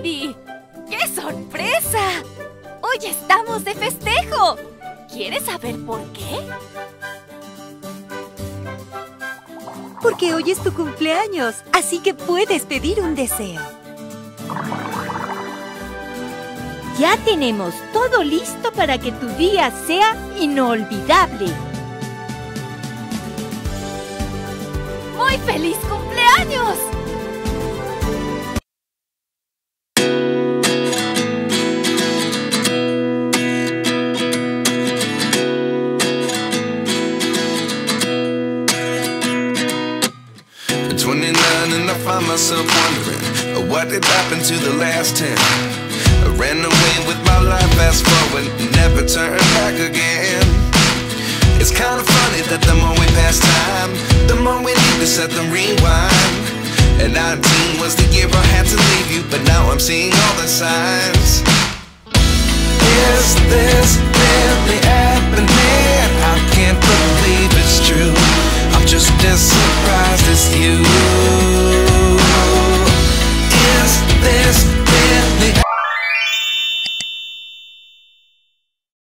Andy! ¡Qué sorpresa! ¡Hoy estamos de festejo! ¿Quieres saber por qué? Porque hoy es tu cumpleaños, así que puedes pedir un deseo. Ya tenemos todo listo para que tu día sea inolvidable. ¡Muy feliz cumpleaños! At 29 and I find myself wondering, what did happen to the last 10? I ran away with my life, fast forward, never turn back again. It's kinda funny that the more we pass time, the more we need to set the rewind. And 19 was the year I had to leave you, but now I'm seeing all the signs. Is this